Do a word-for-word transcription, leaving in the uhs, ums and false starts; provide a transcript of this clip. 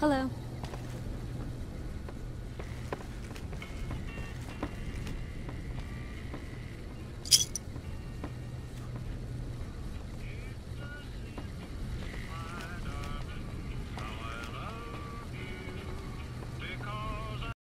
Hello.